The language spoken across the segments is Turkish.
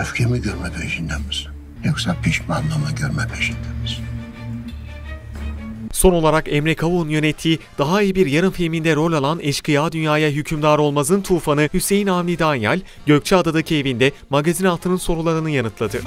Öfkemi görme peşinde misin? Yoksa pişmanlığımı görme peşinde misin? Son olarak Emre Kavun yönettiği Daha İyi Bir Yarın filminde rol alan Eşkıya Dünyaya Hükümdar Olmaz'ın tufanı Hüseyin Avni Danyal, Gökçeada'daki evinde magazin altının sorularını yanıtladı.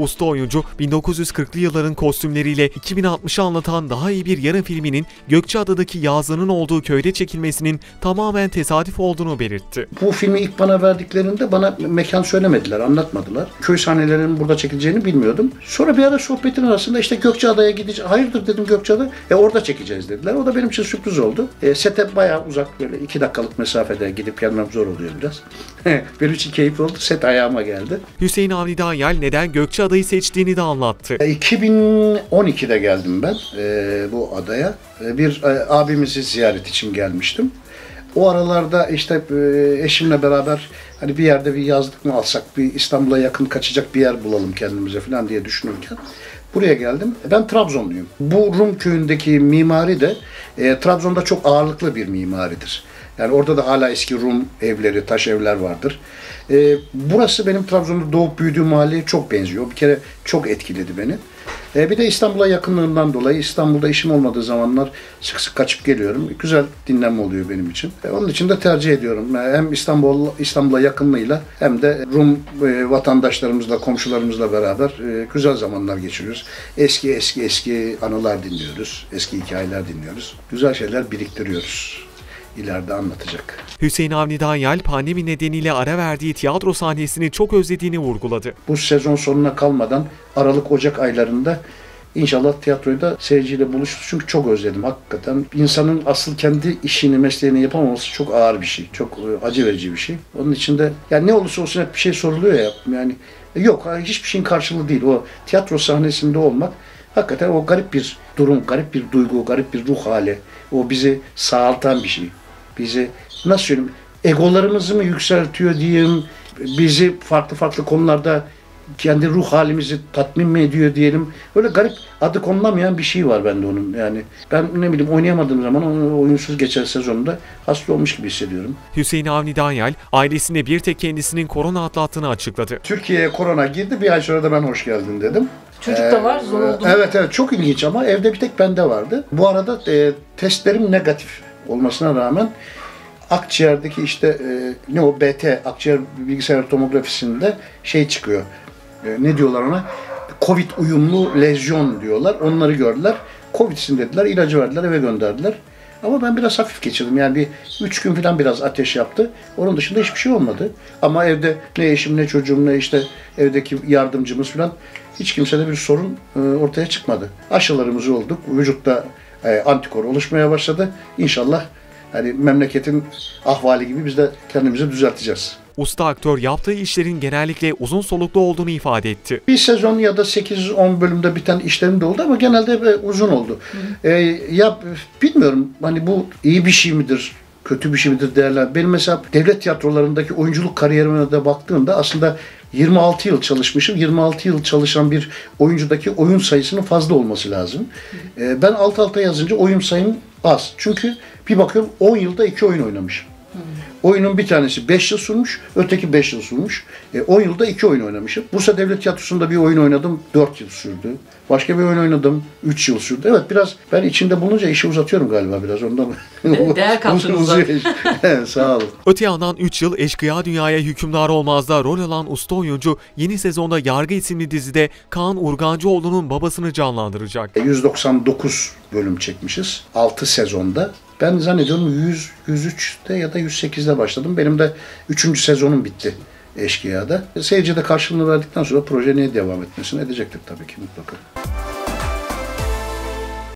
Usta oyuncu 1940'lı yılların kostümleriyle 2060'ı anlatan Daha İyi Bir Yarın filminin Gökçeada'daki yazının olduğu köyde çekilmesinin tamamen tesadüf olduğunu belirtti. Bu filmi ilk bana verdiklerinde bana mekan söylemediler, anlatmadılar. Köy sahnelerinin burada çekileceğini bilmiyordum. Sonra bir ara sohbetin arasında işte Gökçeada'ya gideceğiz. Hayırdır dedim Gökçeada. Orada çekeceğiz dediler. O da benim için sürpriz oldu. Sete bayağı uzak, böyle 2 dakikalık mesafede gidip gelmem zor oluyor biraz. Benim için keyifli oldu. Set ayağıma geldi. Hüseyin Avni Danyal neden Gökçeada seçtiğini de anlattı. 2012'de geldim ben bu adaya. Bir abimizi ziyaret için gelmiştim. O aralarda işte eşimle beraber hani bir yerde bir yazlık mı alsak, bir İstanbul'a yakın kaçacak bir yer bulalım kendimize falan diye düşünürken buraya geldim. Ben Trabzonluyum. Bu Rum köyündeki mimari de Trabzon'da çok ağırlıklı bir mimaridir. Yani orada da hala eski Rum evleri, taş evler vardır. Burası benim Trabzon'da doğup büyüdüğüm mahalleye çok benziyor. Bir kere çok etkiledi beni. Bir de İstanbul'a yakınlığından dolayı İstanbul'da işim olmadığı zamanlar sık sık kaçıp geliyorum. Güzel dinlenme oluyor benim için. Onun için de tercih ediyorum. Hem İstanbul'a yakınlığıyla hem de Rum vatandaşlarımızla, komşularımızla beraber güzel zamanlar geçiriyoruz. Eski anılar dinliyoruz. Eski hikayeler dinliyoruz. Güzel şeyler biriktiriyoruz. İleride anlatacak. Hüseyin Avni Danyal pandemi nedeniyle ara verdiği tiyatro sahnesini çok özlediğini vurguladı. Bu sezon sonuna kalmadan Aralık-Ocak aylarında inşallah tiyatroyu da seyirciyle buluşuruz. Çünkü çok özledim hakikaten. İnsanın asıl kendi işini, mesleğini yapamaması çok ağır bir şey. Çok acı verici bir şey. Onun için de yani ne olursa olsun hep bir şey soruluyor ya. Yani yok, hiçbir şeyin karşılığı değil. O tiyatro sahnesinde olmak hakikaten o garip bir durum, garip bir duygu, garip bir ruh hali. O bizi sağaltan bir şey. Bizi nasıl söyleyeyim, egolarımızı mı yükseltiyor diyeyim, bizi farklı konularda kendi ruh halimizi tatmin mi ediyor diyelim. Böyle garip, adı konulamayan bir şey var bende onun yani. Ben ne bileyim, oynayamadığım zaman oyunsuz geçen sezonda hasta olmuş gibi hissediyorum. Hüseyin Avni Danyal ailesine bir tek kendisinin korona atlattığını açıkladı. Türkiye'ye korona girdi, bir ay sonra da ben hoş geldin dedim. Çocuk da var, zor oldu. Evet, çok ilginç ama evde bir tek bende vardı. Bu arada testlerim negatif olmasına rağmen akciğerdeki işte BT, akciğer bilgisayar tomografisinde şey çıkıyor. Ne diyorlar ona? Covid uyumlu lezyon diyorlar. Onları gördüler. Covid'sin dediler. İlacı verdiler, eve gönderdiler. Ama ben biraz hafif geçirdim. Yani bir 3 gün falan biraz ateş yaptı. Onun dışında hiçbir şey olmadı. Ama evde ne eşim, ne çocuğum, ne işte evdeki yardımcımız falan, hiç kimsede bir sorun ortaya çıkmadı. Aşılarımız olduk. Vücutta antikor oluşmaya başladı. İnşallah hani memleketin ahvali gibi biz de kendimizi düzelteceğiz. Usta aktör yaptığı işlerin genellikle uzun soluklu olduğunu ifade etti. Bir sezon ya da 8-10 bölümde biten işlerim de oldu ama genelde uzun oldu. Ya bilmiyorum hani bu iyi bir şey midir, kötü bir şey midir değerler. Benim mesela devlet tiyatrolarındaki oyunculuk kariyerime de baktığımda aslında 26 yıl çalışmışım. 26 yıl çalışan bir oyuncudaki oyun sayısının fazla olması lazım. Ben alt alta yazınca oyun sayım az. Çünkü bir bakıyorum 10 yılda 2 oyun oynamışım. Oyunun bir tanesi 5 yıl sürmüş, öteki 5 yıl sürmüş. 10 yılda 2 oyun oynamışım. Bursa Devlet Tiyatrosu'nda bir oyun oynadım, 4 yıl sürdü. Başka bir oyun oynadım, 3 yıl sürdü. Evet, biraz ben içinde bulunca işi uzatıyorum galiba biraz ondan. Değer kaptınız zaten. Sağ olun. Öte yandan 3 yıl Eşkıya Dünyaya Hükümdar Olmaz'da rol alan usta oyuncu yeni sezonda Yargı isimli dizide Kaan Urgancıoğlu'nun babasını canlandıracak. 199 bölüm çekmişiz 6 sezonda. Ben zannediyorum 100, 103'te ya da 108'de başladım. Benim de 3. sezonum bitti Eşkıya'da. Seyircide karşılığını verdikten sonra projeye devam etmesini edecektik tabii ki mutlaka.